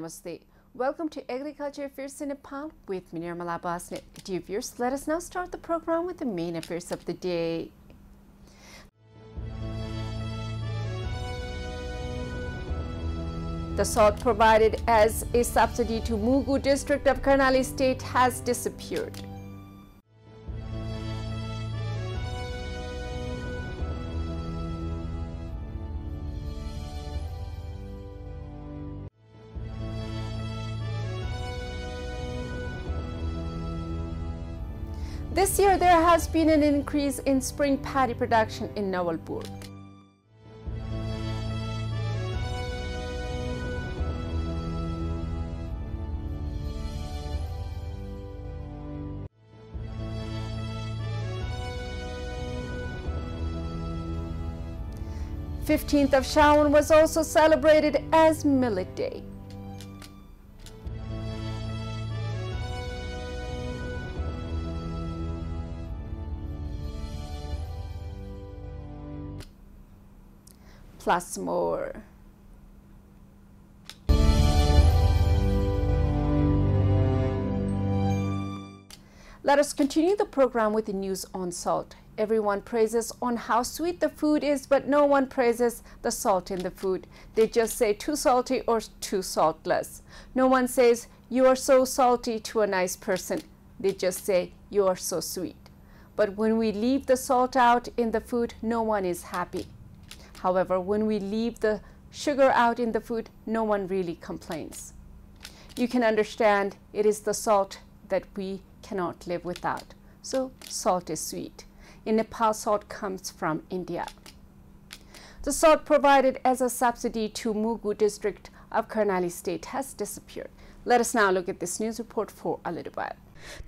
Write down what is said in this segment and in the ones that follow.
Namaste. Welcome to Agriculture Affairs in Nepal with me, Nirmala Basnet. Dear viewers, let us now start the program with the main affairs of the day. The salt provided as a subsidy to Mugu District of Karnali State has disappeared. This year, there has been an increase in spring paddy production in Nawalpur. The 15th of Shawan was also celebrated as Millet Day. Plus more. Let us continue the program with the news on salt. Everyone praises on how sweet the food is, but no one praises the salt in the food. They just say too salty or too saltless. No one says you are so salty to a nice person. They just say you are so sweet. But when we leave the salt out in the food, no one is happy. However, when we leave the sugar out in the food, no one really complains. You can understand it is the salt that we cannot live without. So salt is sweet. In Nepal, salt comes from India. The salt provided as a subsidy to Mugu district of Karnali State has disappeared. Let us now look at this news report for a little while.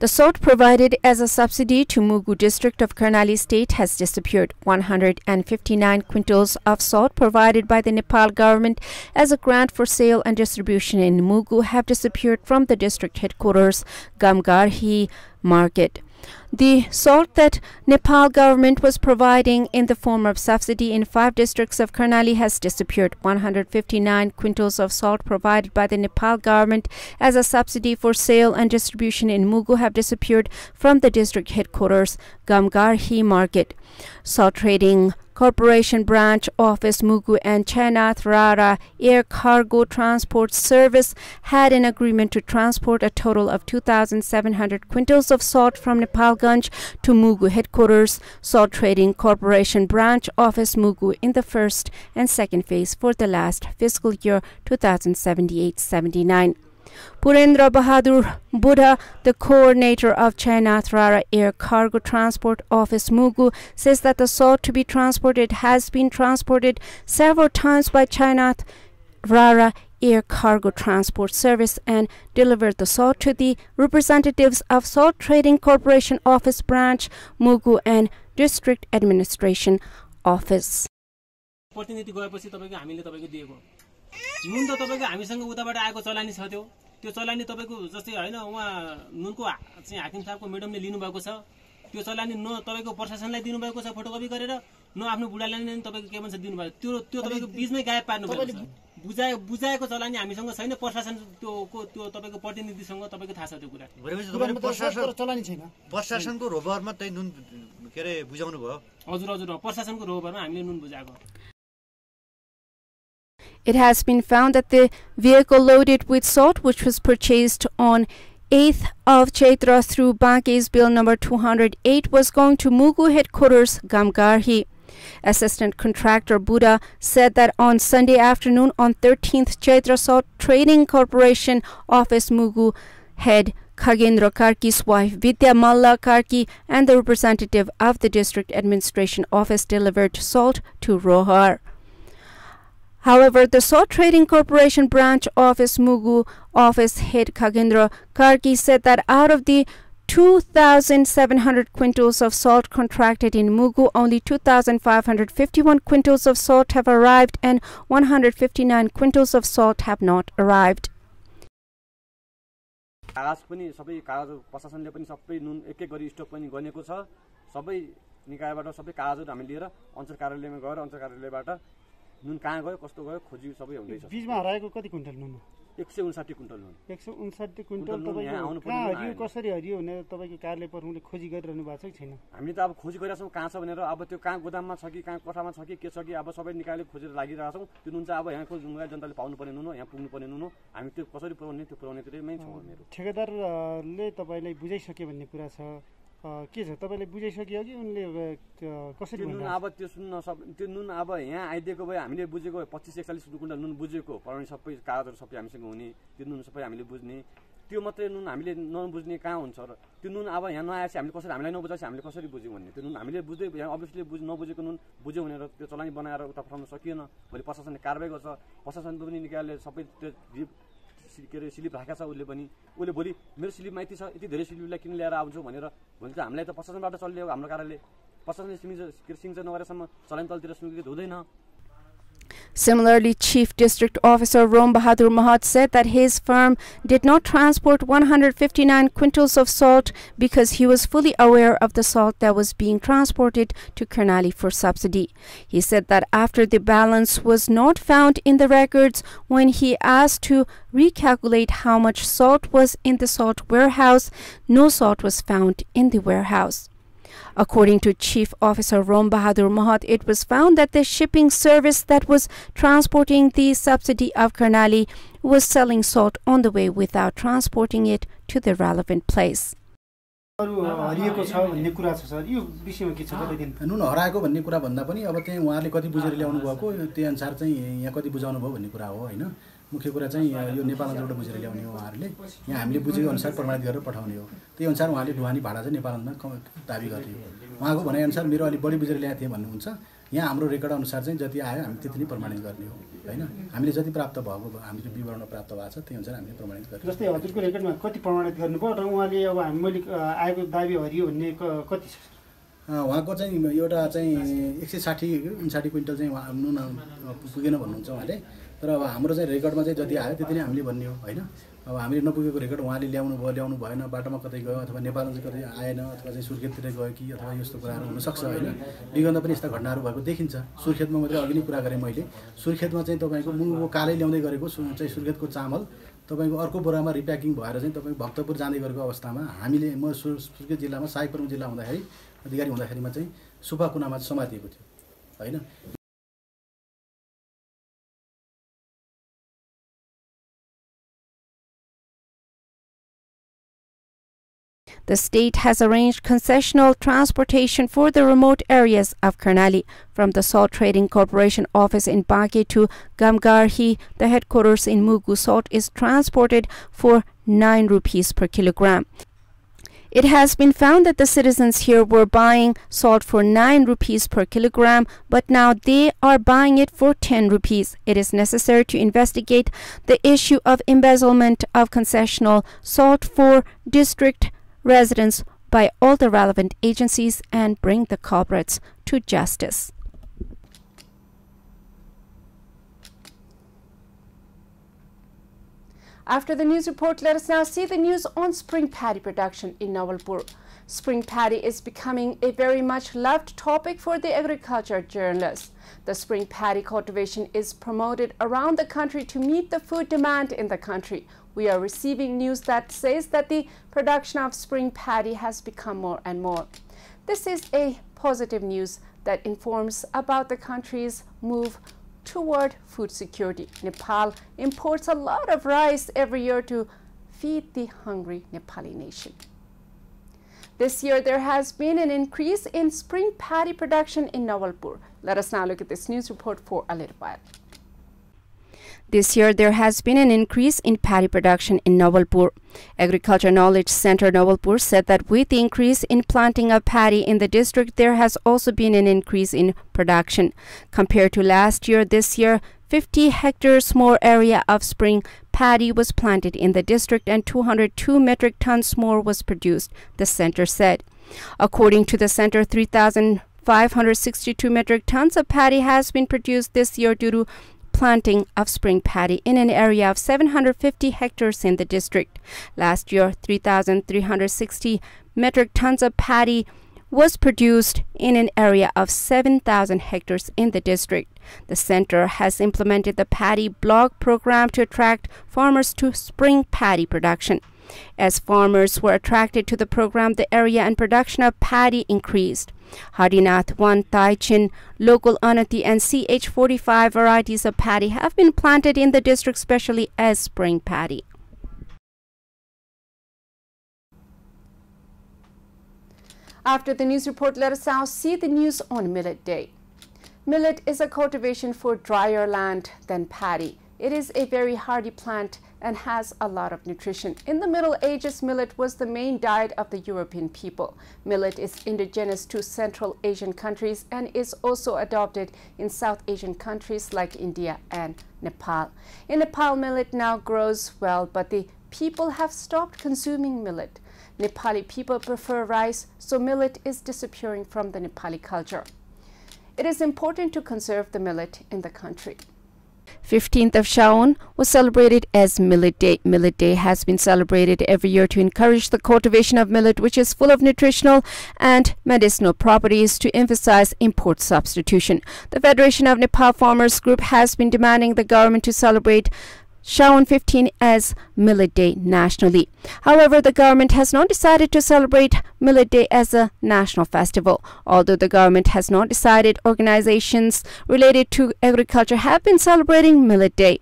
The salt provided as a subsidy to Mugu district of Karnali State has disappeared. 159 quintals of salt provided by the Nepal government as a grant for sale and distribution in Mugu have disappeared from the district headquarters, Gamgarhi Market. The salt that Nepal government was providing in the form of subsidy in 5 districts of Karnali has disappeared. 159 quintals of salt provided by the Nepal government as a subsidy for sale and distribution in Mugu have disappeared from the district headquarters, Gamgarhi Market. Salt Trading Corporation branch office Mugu and Chenathrara Air Cargo Transport Service had an agreement to transport a total of 2,700 quintals of salt from Nepalgunj to Mugu headquarters, Salt Trading Corporation branch office Mugu, in the first and second phase for the last fiscal year 2078-79. Purendra Bahadur Buddha, the coordinator of Chenathrara Air Cargo Transport Office Mugu, says that the salt to be transported has been transported several times by Chenathrara Air Cargo Transport Service and delivered the salt to the representatives of Salt Trading Corporation Office Branch, Mugu and District Administration Office. नुन त तपाईको हामीसँग उताबाट आएको चलानी छ त्यो चलानी तपाईको जस्तै हैन उहाँ नुनको चाहिँ हाकिम साहबको मेडमले लिनु भएको छ त्यो चलानी न तपाईको प्रशासनलाई दिनु भएको छ फोटोकपी गरेर न आफ्नो बुढालाई नि तपाईको के भन्छ दिनु भएको त्यो तपाईको बीचमै गायब पार्नु भएको छ बुझाएको चलानी हामीसँग छैन प्रशासन त्यो तपाईको प्रतिनिधिसँग तपाईको थाहा छ त्यो कुरा भनेपछि प्रशासनको चलानी छैन प्रशासनको रोभरमा चाहिँ नुन के रे बुझाउनु भयो हजुर हजुर प्रशासनको रोभरमा हामीले नुन बुझाएको It has been found that the vehicle loaded with salt, which was purchased on 8th of Chaitra through Banke's bill number 208, was going to Mugu headquarters, Gamgarhi. Assistant Contractor Buddha said that on Sunday afternoon on 13th Chaitra, Salt Trading Corporation Office Mugu head Khagendra Karki's wife Vidya Malla Karki and the representative of the District Administration Office delivered salt to Rohar. However, the Salt Trading Corporation branch office Mugu office head Khagendra Karki said that out of the 2,700 quintals of salt contracted in Mugu, only 2,551 quintals of salt have arrived and 159 quintals of salt have not arrived. नुन कहाँ गयो कस्तो गयो खोजी सबै हुँदैछ बीचमा हराएको कति क्विन्टल नुन 159 क्विन्टल हो 159 क्विन्टल तपाईको कहाँ हरियो कसरी हरियो भनेर तपाईको कार्यालय प्रमुखले खोजी गरिरहनु भएको छैन। हामी त अब खोजी गरिरहेछौँ कहाँ छ भनेर, अब त्यो कहाँ गोदाममा छ कि कहाँ कोठामा छ कि के छ कि अब सबै निकायले खोजेर लागिरहेछौँ। त्यो नुन चाहिँ अब यहाँको जुङ्गा जनताले पाउनु पर्ने नुन हो, यहाँ पुग्नु पर्ने नुन हो। हामी त्यो कसरी पुर्याउने त्यो पुर्याउनेतिरमै छौँ। मेरो ठेकेदारले तपाईलाई बुझाइसके भन्ने कुरा छ, के छ तपाईले बुझाइसक्यो कि उनले कसरी नुन अब त्यो सुन्न सब त्यो नुन अब यहाँ आइदिएको भए हामीले बुझेको 25-41 क्विन्टल नुन बुझेको पढाउने सबै कागजहरु सबै हामीसँग हुने त्यो नुन सबै हामीले बुझ्ने। त्यो मात्रै नुन हामीले नबुझ्ने कहाँ हुन्छ र? त्यो नुन अब यहाँ नआएपछि हामीले कसरी हामीलाई नबुझाएपछि हामीले कसरी बुझ्यौँ भन्ने। त्यो नुन हामीले बुझ्दै यहाँ अभियसली नबुझेको नुन बुझ्यौँ भनेर त्यो चलानी बनाएर उता पठाउन सकिएन। भोलि प्रशासनले कारबाही गर्छ, प्रशासन पनि निकायले सबै त्यो के स्लिप राखेको छ। उसले पनि उसले भोलि मेरो स्लिपमा यति छ यति धेरै स्लिपलाई किन ल्याएर आउँछु भनेर भोलि त हामीलाई त प्रशासनबाट चलियो। हाम्रो कार्यालयले प्रशासनले सिग्नेचर नगरेसम्म चलान तलतिर सुनिदित हुँदैन। Similarly, Chief District Officer Rom Bahadur Mahat said that his firm did not transport 159 quintals of salt because he was fully aware of the salt that was being transported to Karnali for subsidy. He said that after the balance was not found in the records, when he asked to recalculate how much salt was in the salt warehouse, no salt was found in the warehouse. According to Chief Officer Rom Bahadur Mahat, it was found that the shipping service that was transporting the subsidy of Karnali was selling salt on the way without transporting it to the relevant place. मुख्य कुरा चाहिँ यो नेपाल अञ्चलबाट बुझेर ल्याउने हो। उहाँहरूले यहाँ हामीले बुझेको अनुसार प्रमाणित गरेर पठाउने हो। त्यही अनुसार उहाँले ढुवानी भाडा चाहिँ नेपाल अञ्चलमा दाबी गर्थे। उहाँको भनाइअनुसार मेरो अलि बढी बुझेर ल्याएको थिएँ भन्नुहुन्छ। यहाँ हाम्रो रेकर्ड अनुसार चाहिँ जति आयो हामी त्यति नै प्रमाणित गर्ने हो, हैन? हामीले जति प्राप्त भएको हामीले विवरण प्राप्त भएको छ त्यही अनुसार हामीले प्रमाणित गर्छौँ। जस्तै हजुरको रेकर्डमा कति प्रमाणित गर्नुभयो र उहाँले अब हामीले आएको दाबी हरियो भन्ने कति छ? उहाँको चाहिँ एउटा चाहिँ 160-159 क्विन्टल चाहिँ उहाँ नुन पुगेन भन्नुहुन्छ उहाँले। तर अब हाम्रो चाहिँ रेकर्डमा चाहिँ जति आयो त्यति नै हामीले भन्ने हो, हैन? अब हामीले नपुगेको रेकर्ड उहाँले ल्याउनु भयो ल्याउनु भएन, बाटोमा कतै गयो अथवा नेपालमा चाहिँ कतै आएन अथवा चाहिँ सुर्खेततिर गयो कि अथवा यस्तो कुराहरू हुनसक्छ, होइन? विगतमा पनि यस्ता घटनाहरू भएको देखिन्छ। सुर्खेतमा मात्रै अघि नै कुरा गरेँ मैले, सुर्खेतमा चाहिँ तपाईँको मुगुको कालै ल्याउँदै गरेको चाहिँ सुर्खेतको चामल तपाईको अर्को बोरामा रिप्याकिङ भएर चाहिँ तपाईको भक्तपुर जाँदै गरेको अवस्थामा हामीले म सुर्खेत जिल्लामा साइप्रम जिल्ला हुँदाखेरि अधिकारी हुँदाखेरिमा चाहिँ सुपाकुनामा समातिएको थियो, हैन? The state has arranged concessional transportation for the remote areas of Karnali, from the Salt Trading Corporation office in Baake to Gamgarhi, the headquarters in Mugu. Salt is transported for ₹9 per kilogram. It has been found that the citizens here were buying salt for ₹9 per kilogram, but now they are buying it for ₹10. It is necessary to investigate the issue of embezzlement of concessional salt for district residents by all the relevant agencies and bring the culprits to justice. After the news report, let us now see the news on spring paddy production in Nawalpur. Spring paddy is becoming a very much loved topic for the agriculture journalists. The spring paddy cultivation is promoted around the country to meet the food demand in the country. We are receiving news that says that the production of spring paddy has become more and more. This is a positive news that informs about the country's move toward food security. Nepal imports a lot of rice every year to feed the hungry Nepali nation. This year there has been an increase in spring paddy production in Nawalpur. Let us now look at this news report for a little while. This year there has been an increase in paddy production in Nawalpur. Agriculture Knowledge Center Nawalpur said that with the increase in planting of paddy in the district, there has also been an increase in production. Compared to last year, this year 50 hectares more area of spring paddy was planted in the district and 202 metric tons more was produced, the center said. According to the center, 3,562 metric tons of paddy has been produced this year due to planting of spring paddy in an area of 750 hectares in the district. Last year, 3,360 metric tons of paddy was produced in an area of 7,000 hectares in the district. The center has implemented the paddy block program to attract farmers to spring paddy production. As farmers were attracted to the program, the area and production of paddy increased. Hardinath 1, Taichin, local Anati and CH45 varieties of paddy have been planted in the district, especially as spring paddy. After the news report, let us now see the news on Millet Day. Millet is a cultivation for drier land than paddy. It is a very hardy plant and has a lot of nutrition. In the Middle Ages, millet was the main diet of the European people. Millet is indigenous to Central Asian countries and is also adopted in South Asian countries like India and Nepal. In Nepal, millet now grows well, but the people have stopped consuming millet. Nepali people prefer rice, so millet is disappearing from the Nepali culture. It is important to conserve the millet in the country. 15th of Shawan was celebrated as Millet Day. Millet Day has been celebrated every year to encourage the cultivation of millet, which is full of nutritional and medicinal properties, to emphasize import substitution. The Federation of Nepal Farmers Group has been demanding the government to celebrate Shawan 15 as Millet Day nationally. However, the government has not decided to celebrate Millet Day as a national festival. Although the government has not decided, organizations related to agriculture have been celebrating Millet Day.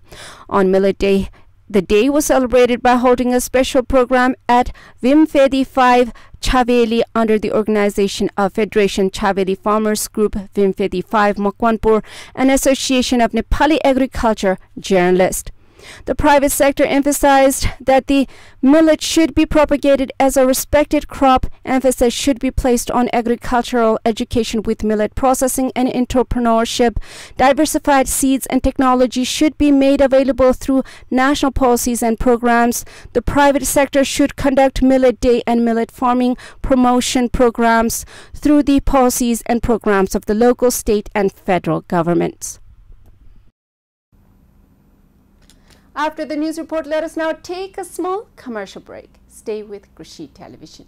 On Millet Day, the day was celebrated by holding a special program at Vimfedi 5, Chaveli, under the organization of Federation Chaveli Farmers Group, Vimfedi 5, Mokwanpur, an association of Nepali agriculture journalists. The private sector emphasized that the millet should be propagated as a respected crop. Emphasis should be placed on agricultural education with millet processing and entrepreneurship. Diversified seeds and technology should be made available through national policies and programs. The private sector should conduct Millet Day and millet farming promotion programs through the policies and programs of the local, state, and federal governments. After the news report, let us now take a small commercial break. Stay with Krishi Television.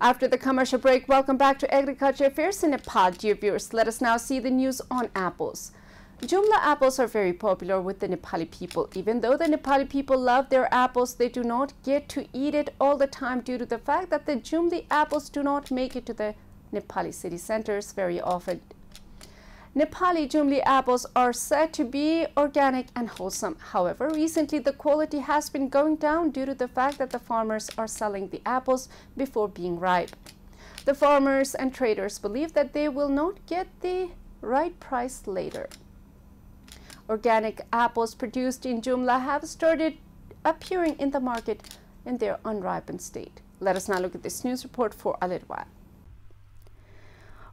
After the commercial break, welcome back to Agriculture Affairs in Nepal, dear viewers. Let us now see the news on apples. Jumla apples are very popular with the Nepali people. Even though the Nepali people love their apples, they do not get to eat it all the time due to the fact that the Jumli apples do not make it to the Nepali city centers very often. Nepali Jumli apples are said to be organic and wholesome. However, recently the quality has been going down due to the fact that the farmers are selling the apples before being ripe. The farmers and traders believe that they will not get the right price later. Organic apples produced in Jumla have started appearing in the market in their unripened state. Let us now look at this news report for a little while.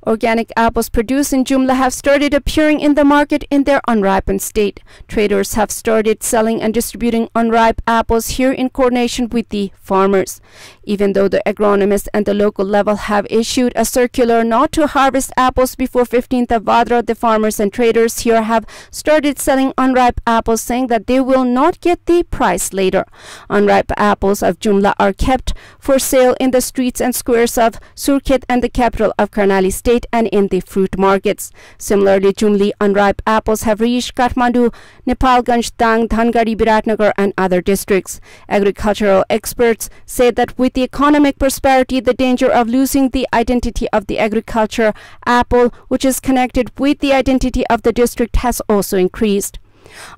Organic apples produced in Jumla have started appearing in the market in their unripened state. Traders have started selling and distributing unripe apples here in coordination with the farmers. Even though the agronomists and the local level have issued a circular not to harvest apples before 15th of Bhadra, the farmers and traders here have started selling unripe apples, saying that they will not get the price later. Unripe apples of Jumla are kept for sale in the streets and squares of Surkhet and the capital of Karnali State and in the fruit markets. Similarly, Jumli unripe apples have reached Kathmandu, Nepalgunj, Tangdangari, Biratnagar and other districts. Agricultural experts say that with the economic prosperity, the danger of losing the identity of the agriculture apple, which is connected with the identity of the district, has also increased.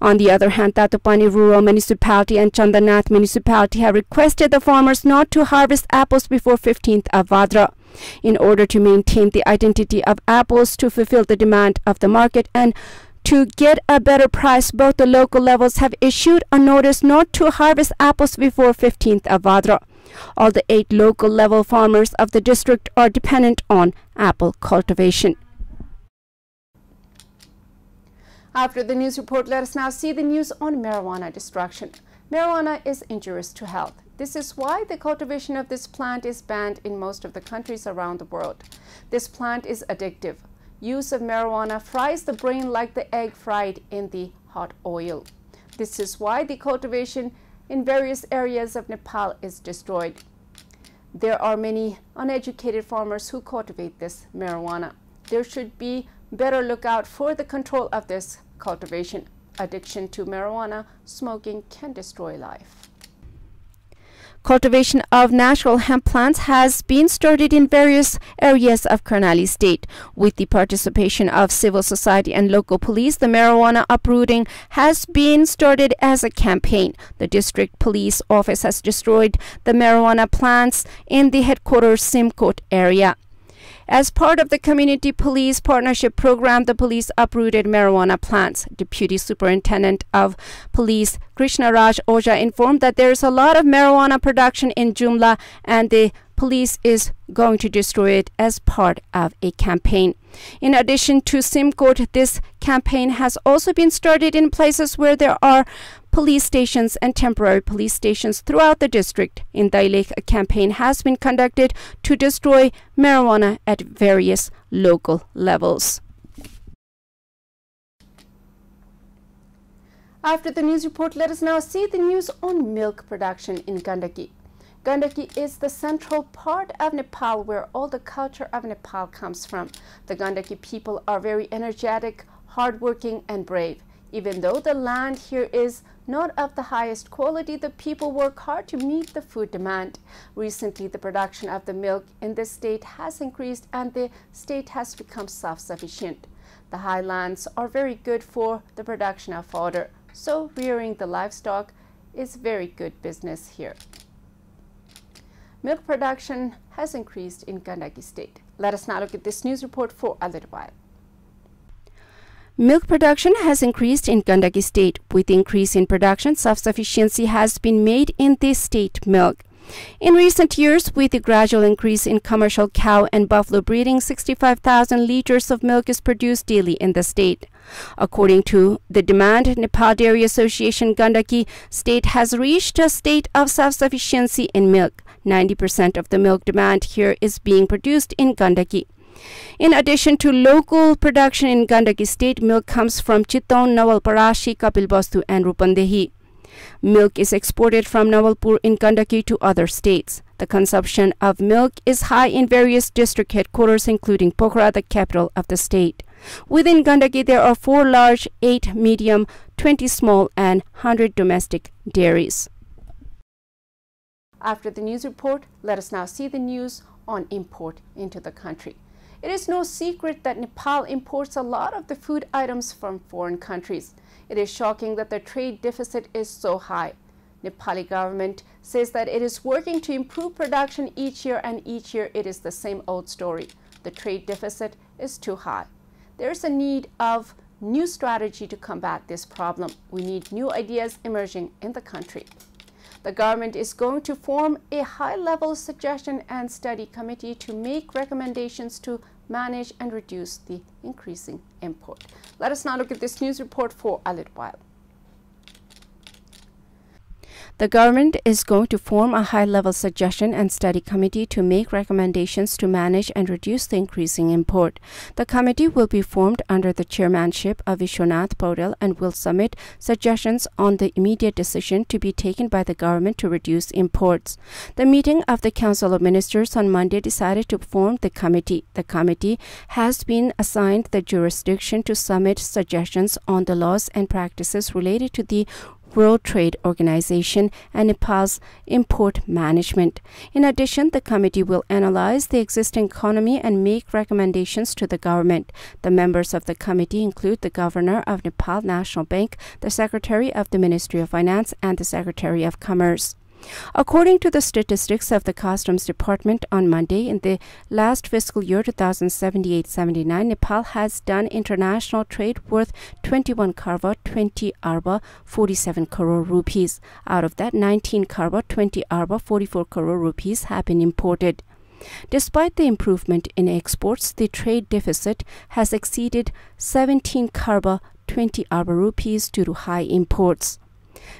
On the other hand, Tatupani Rural Municipality and Chandanath Municipality have requested the farmers not to harvest apples before 15th of Bhadra in order to maintain the identity of apples, to fulfill the demand of the market and to get a better price. Both the local levels have issued a notice not to harvest apples before 15th of Bhadra. All the 8 local level farmers of the district are dependent on apple cultivation. After the news report, let us now see the news on marijuana destruction. Marijuana is injurious to health. This is why the cultivation of this plant is banned in most of the countries around the world. This plant is addictive. use of marijuana fries the brain like the egg fried in the hot oil. This is why the cultivation in various areas of Nepal is destroyed. There are many uneducated farmers who cultivate this marijuana. There should be better lookout for the control of this cultivation. Addiction to marijuana smoking can destroy life. Cultivation of natural hemp plants has been started in various areas of Karnali State. With the participation of civil society and local police, the marijuana uprooting has been started as a campaign. The district police office has destroyed the marijuana plants in the headquarters Simkot area. As part of the Community Police Partnership Program, the police uprooted marijuana plants. Deputy Superintendent of Police Krishnaraj Oja informed that there is a lot of marijuana production in Jumla and the police is going to destroy it as part of a campaign. In addition to Simkot, this campaign has also been started in places where there are police stations and temporary police stations throughout the district. In Dailek, a campaign has been conducted to destroy marijuana at various local levels. After the news report, let us now see the news on milk production in Gandaki. Gandaki is the central part of Nepal where all the culture of Nepal comes from. The Gandaki people are very energetic, hardworking, and brave. Even though the land here is not of the highest quality, the people work hard to meet the food demand. Recently, the production of the milk in this state has increased and the state has become self-sufficient. The highlands are very good for the production of fodder, so rearing the livestock is very good business here. Milk production has increased in Gandaki state. Let us now look at this news report for a little while. Milk production has increased in Gandaki state. With increase in production, self-sufficiency has been made in this state milk. In recent years, with the gradual increase in commercial cow and buffalo breeding, 65,000 liters of milk is produced daily in the state. According to the demand, Nepal Dairy Association Gandaki state has reached a state of self-sufficiency in milk. 90% of the milk demand here is being produced in Gandaki. In addition to local production in Gandaki state, milk comes from Chitaun, Nawalparashi, Kapilvastu, and Rupandehi. Milk is exported from Nawalpur in Gandaki to other states. The consumption of milk is high in various district headquarters, including Pokhara, the capital of the state. Within Gandaki, there are 4 large, 8 medium, 20 small, and 100 domestic dairies. After the news report, let us now see the news on import into the country. It is no secret that Nepal imports a lot of the food items from foreign countries. It is shocking that the trade deficit is so high. Nepali government says that it is working to improve production each year, and each year it is the same old story. The trade deficit is too high. There is a need of new strategy to combat this problem. We need new ideas emerging in the country. The government is going to form a high-level suggestion and study committee to make recommendations to manage and reduce the increasing import. Let us now look at this news report for a little while. The government is going to form a high-level suggestion and study committee to make recommendations to manage and reduce the increasing import. The committee will be formed under the chairmanship of Vishwanath Podel and will submit suggestions on the immediate decision to be taken by the government to reduce imports. The meeting of the Council of Ministers on Monday decided to form the committee. The committee has been assigned the jurisdiction to submit suggestions on the laws and practices related to the World Trade Organization and Nepal's import management. In addition, the committee will analyze the existing economy and make recommendations to the government. The members of the committee include the Governor of Nepal National Bank, the Secretary of the Ministry of Finance, and the Secretary of Commerce. According to the statistics of the Customs Department on Monday, in the last fiscal year 2078-79, Nepal has done international trade worth 21 karwa, 20 arba, 47 crore rupees. Out of that, 19 karwa, 20 arba, 44 crore rupees have been imported. Despite the improvement in exports, the trade deficit has exceeded 17 karwa, 20 arba rupees due to high imports.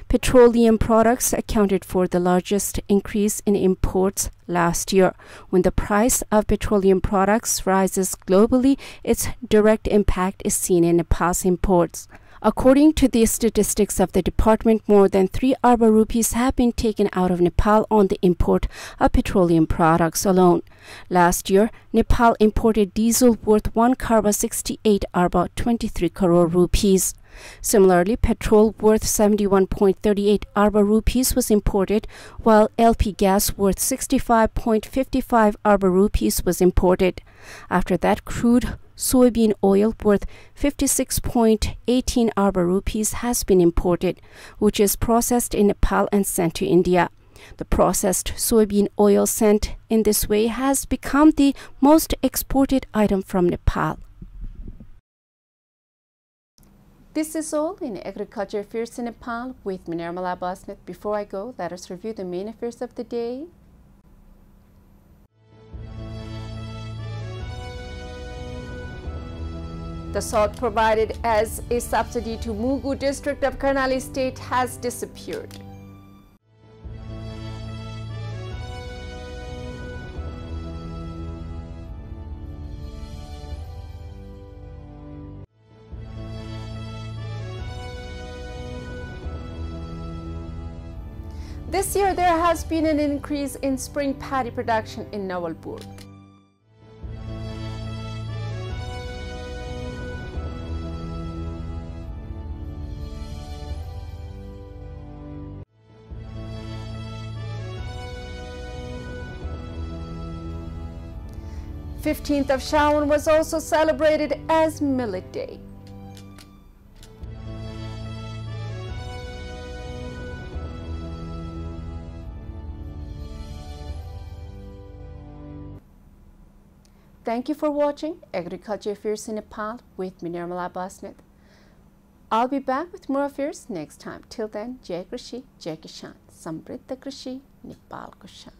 Petroleum products accounted for the largest increase in imports last year. When the price of petroleum products rises globally, its direct impact is seen in Nepal's imports. According to the statistics of the department, more than 3 arb rupees have been taken out of Nepal on the import of petroleum products alone. Last year, Nepal imported diesel worth 1.68 arb, 23 crore rupees. Similarly, petrol worth 71.38 arb rupees was imported, while LP gas worth 65.55 arb rupees was imported. After that, crude soybean oil worth 56.18 arb rupees has been imported, which is processed in Nepal and sent to India. The processed soybean oil sent in this way has become the most exported item from Nepal. This is all in Agriculture Affairs in Nepal with Nirmala Basnet. Before I go, let us review the main affairs of the day. The salt provided as a subsidy to Mugu district of Karnali State has disappeared. This year, there has been an increase in spring paddy production in Nawalpur. The 15th of Shawan was also celebrated as Millet Day. Thank you for watching Agriculture Affairs in Nepal with me, Nirmala Basnet. I'll be back with more affairs next time. Till then, Jai Krishi, Jai Kishan, Samriddha Krishi, Nepal Kishan.